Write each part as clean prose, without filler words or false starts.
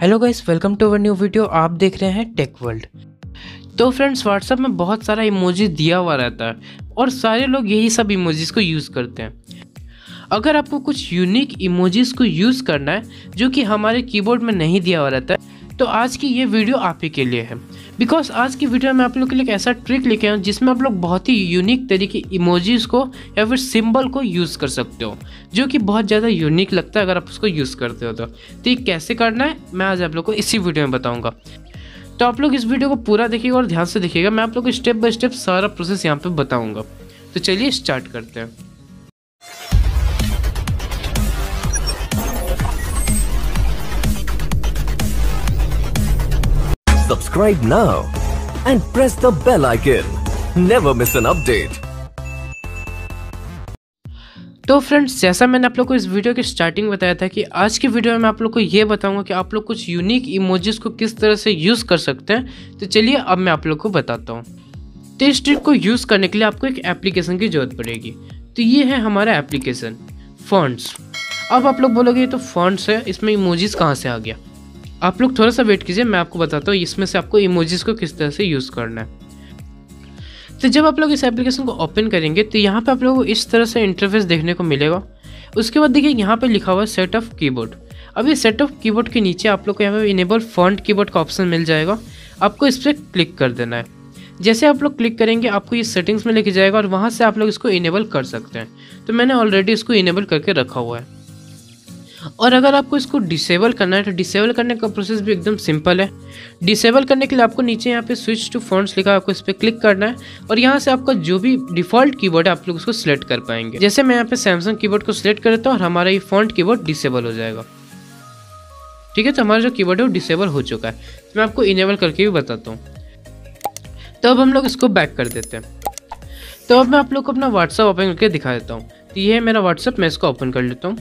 Hello guys, welcome to our new video. आप देख रहे हैं टेक वर्ल्ड। तो फ्रेंड्स, व्हाट्सएप में बहुत सारा इमोजी दिया हुआ रहता है और सारे लोग यही सब इमोजीज़ को यूज़ करते हैं। अगर आपको कुछ यूनिक इमोजीज़ को यूज़ करना है जो कि हमारे कीबोर्ड में नहीं दिया हुआ रहता है, तो आज की ये वीडियो आप ही के लिए है। बिकॉज आज की वीडियो में आप लोग के लिए एक ऐसा ट्रिक लेके आया हूँ जिसमें आप लोग बहुत ही यूनिक तरीके इमोजीज़ को या फिर सिंबल को यूज़ कर सकते हो, जो कि बहुत ज़्यादा यूनिक लगता है अगर आप उसको यूज़ करते हो। तो ये कैसे करना है मैं आज आप लोग को इसी वीडियो में बताऊँगा। तो आप लोग इस वीडियो को पूरा देखिएगा और ध्यान से देखिएगा। मैं आप लोग को स्टेप बाय स्टेप सारा प्रोसेस यहाँ पर बताऊँगा। तो चलिए स्टार्ट करते हैं। Subscribe now and press the bell icon. Never miss an update. तो फ्रेंड्स, जैसा मैंने आप लोग को इस वीडियो के स्टार्टिंग बताया था कि आज की वीडियो में मैं आप लोग को ये बताऊंगा कि आप लोग कुछ यूनिक इमोजीज को किस तरह से यूज़ कर सकते हैं। तो चलिए अब मैं आप लोग को बताता हूँ। तो इस ट्रिक को यूज़ करने के लिए आपको एक एप्लीकेशन की ज़रूरत पड़ेगी। तो ये है हमारा एप्लीकेशन फॉन्ट्स। अब आप लोग बोलोगे तो फॉन्ट्स है, इसमें इमोजीज कहाँ से आ गया? आप लोग थोड़ा सा वेट कीजिए, मैं आपको बताता हूँ इसमें से आपको इमोजीज़ को किस तरह से यूज़ करना है। तो जब आप लोग इस एप्लीकेशन को ओपन करेंगे तो यहाँ पे आप लोगों को इस तरह से इंटरफेस देखने को मिलेगा। उसके बाद देखिए यहाँ पे लिखा हुआ है सेट ऑफ कीबोर्ड। अब ये सेट ऑफ कीबोर्ड के नीचे आप लोग को यहाँ पे इनेबल फॉन्ट कीबोर्ड का ऑप्शन मिल जाएगा। आपको इस पर क्लिक कर देना है। जैसे आप लोग क्लिक करेंगे आपको ये सेटिंग्स में लेके जाएगा और वहाँ से आप लोग इसको इनेबल कर सकते हैं। तो मैंने ऑलरेडी इसको इनेबल करके रखा हुआ है। और अगर आपको इसको डिसेबल करना है तो डिसेबल करने का प्रोसेस भी एकदम सिंपल है। डिसेबल करने के लिए आपको नीचे यहाँ पे स्विच टू फॉन्ट्स लिखा है, आपको इस पर क्लिक करना है और यहाँ से आपका जो भी डिफ़ॉल्ट कीबोर्ड है आप लोग उसको सिलेक्ट कर पाएंगे। जैसे मैं यहाँ पे सैमसंग कीबोर्ड को सिलेक्ट कर देता हूँ और हमारा ये फॉन्ट कीबोर्ड डिसेबल हो जाएगा। ठीक है, तो हमारा जो कीबोर्ड है वो डिसेबल हो चुका है। तो मैं आपको इनेबल करके भी बताता हूँ। तो अब हम लोग इसको बैक कर देते हैं। तो अब मैं आप लोग को अपना व्हाट्सएप ओपन करके दिखा देता हूँ। तो ये है मेरा व्हाट्सएप, मैं इसको ओपन कर लेता हूँ।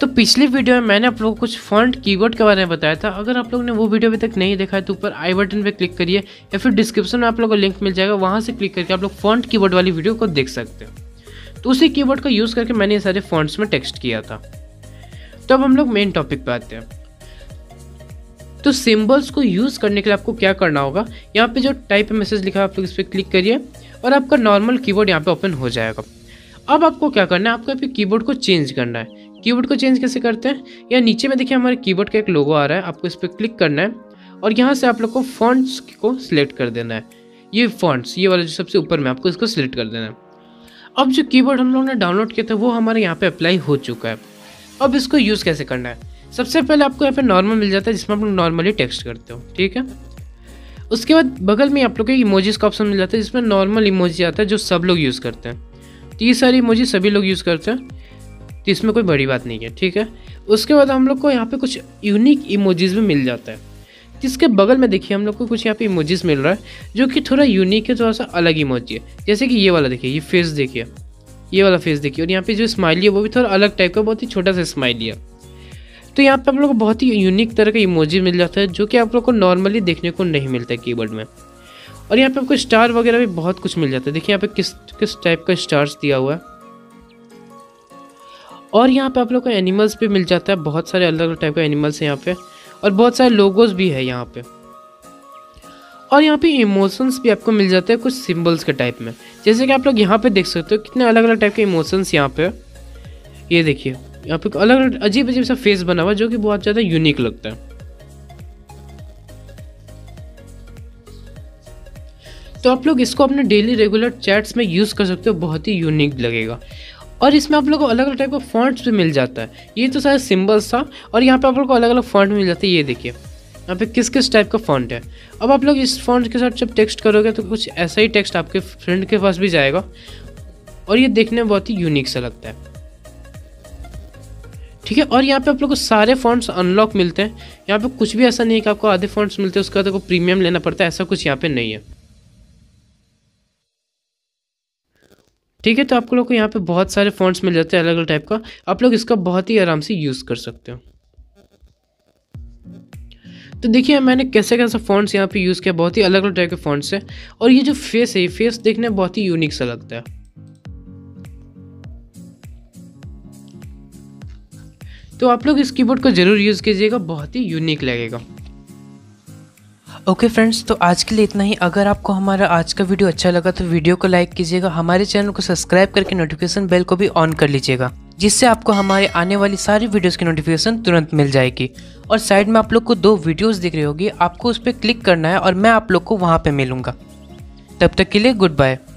तो पिछली वीडियो में मैंने आप लोगों को कुछ फॉन्ट कीबोर्ड के बारे में बताया था। अगर आप लोग ने वो वीडियो अभी तक नहीं देखा है तो ऊपर आई बटन पे क्लिक करिए या फिर डिस्क्रिप्शन में आप लोगों को लिंक मिल जाएगा। वहाँ से क्लिक करके आप लोग फॉन्ट कीबोर्ड वाली वीडियो को देख सकते हो। तो उसी कीबोर्ड का यूज़ करके मैंने ये सारे फॉन्ट्स में टेक्स्ट किया था। तो अब हम लोग मेन टॉपिक पर आते हैं। तो सिम्बल्स को यूज़ करने के लिए आपको क्या करना होगा, यहाँ पर जो टाइप मैसेज लिखा है आप लोग इस पर क्लिक करिए और आपका नॉर्मल कीबोर्ड यहाँ पर ओपन हो जाएगा। अब आपको क्या करना है, आपको अपने कीबोर्ड को चेंज करना है। कीबोर्ड को चेंज कैसे करते हैं, या नीचे में देखिए हमारे कीबोर्ड का एक लोगो आ रहा है, आपको इस पर क्लिक करना है और यहाँ से आप लोग को फॉन्ट्स को सिलेक्ट कर देना है। ये फॉन्ट्स, ये वाला जो सबसे ऊपर में, आपको इसको सिलेक्ट कर देना है। अब जो कीबोर्ड हम लोगों ने डाउनलोड किया था वो हमारे यहाँ पे अप्लाई हो चुका है। अब इसको यूज़ कैसे करना है, सबसे पहले आपको यहाँ पर नॉर्मल मिल जाता है जिसमें आप लोग नॉर्मली टेक्स्ट करते हो। ठीक है, उसके बाद बगल में आप लोग को इमोजीज़ का ऑप्शन मिल जाता है जिसमें नॉर्मल इमोजी आता है जो सब लोग यूज़ करते हैं। तो ये सारी इमोजी सभी लोग यूज़ करते हैं, तो इसमें कोई बड़ी बात नहीं है। ठीक है, उसके बाद हम लोग को यहाँ पे कुछ यूनिक इमोजीज़ भी मिल जाता है। जिसके बगल में देखिए हम लोग को कुछ यहाँ पे इमोजीज़ मिल रहा है जो कि थोड़ा यूनिक है, थोड़ा सा अलग इमोजी है। जैसे कि ये वाला देखिए, ये फेस देखिए, ये वाला फेस देखिए और यहाँ पे जो स्माइली है वो भी थोड़ा अलग टाइप का, बहुत ही छोटा सा स्माइली है। तो यहाँ पर हम लोग को बहुत ही यूनिक तरह का इमोजी मिल जाता है जो कि आप लोग को नॉर्मली देखने को नहीं मिलता कीबोर्ड में। और यहाँ पर आपको स्टार वगैरह भी बहुत कुछ मिल जाता है। देखिए यहाँ पर किस किस टाइप का स्टार्स दिया हुआ है। और यहाँ पे आप लोग को एनिमल्स भी मिल जाता है, बहुत सारे अलग अलग टाइप के एनिमल्स हैं यहाँ पे और बहुत सारे लोगोस भी है यहाँ पे। और यहाँ पे इमोशंस भी आपको मिल जाते हैं कुछ सिंबल्स के टाइप में। जैसे कि आप लोग यहाँ पे देख सकते हो कितने अलग अलग टाइप के इमोशंस यहाँ पे। ये देखिए यहाँ पे अलग अलग अजीब अजीब सा फेस बना हुआ है जो कि बहुत ज़्यादा यूनिक लगता है। तो आप लोग इसको अपने डेली रेगुलर चैट्स में यूज़ कर सकते हो, बहुत ही यूनिक लगेगा। और इसमें आप लोग को अलग अलग टाइप का फॉन्ट्स भी मिल जाता है। ये तो सारा सिंबल्स था और यहाँ पे आप लोग को अलग अलग फॉन्ट मिल जाते हैं। ये देखिए यहाँ पे किस किस टाइप का फॉन्ट है। अब आप लोग इस फॉन्ट के साथ जब टेक्स्ट करोगे तो कुछ ऐसा ही टेक्स्ट आपके फ्रेंड के पास भी जाएगा और ये देखने में बहुत ही यूनिक सा लगता है। ठीक है, और यहाँ पे आप लोग को सारे फॉन्ट्स अनलॉक मिलते हैं। यहाँ पर कुछ भी ऐसा नहीं है कि आपको आधे फॉन्ट्स मिलते हैं उसका तो प्रीमियम लेना पड़ता है, ऐसा कुछ यहाँ पर नहीं है। ठीक है, तो आप लोग को यहाँ पे बहुत सारे फॉन्ट्स मिल जाते हैं अलग अलग टाइप का। आप लोग इसका बहुत ही आराम से यूज़ कर सकते हो। तो देखिए मैंने कैसे कैसे फॉन्ट्स यहाँ पे यूज़ किया, बहुत ही अलग अलग टाइप के फॉन्ट्स हैं। और ये जो फेस है, ये फेस देखने में बहुत ही यूनिक सा लगता है। तो आप लोग इस कीबोर्ड को ज़रूर यूज़ कीजिएगा, बहुत ही यूनिक लगेगा। ओके फ्रेंड्स, तो आज के लिए इतना ही। अगर आपको हमारा आज का वीडियो अच्छा लगा तो वीडियो को लाइक कीजिएगा, हमारे चैनल को सब्सक्राइब करके नोटिफिकेशन बेल को भी ऑन कर लीजिएगा, जिससे आपको हमारे आने वाली सारी वीडियोस की नोटिफिकेशन तुरंत मिल जाएगी। और साइड में आप लोग को दो वीडियोस दिख रही होगी, आपको उस पर क्लिक करना है और मैं आप लोग को वहाँ पर मिलूंगा। तब तक के लिए गुड बाय।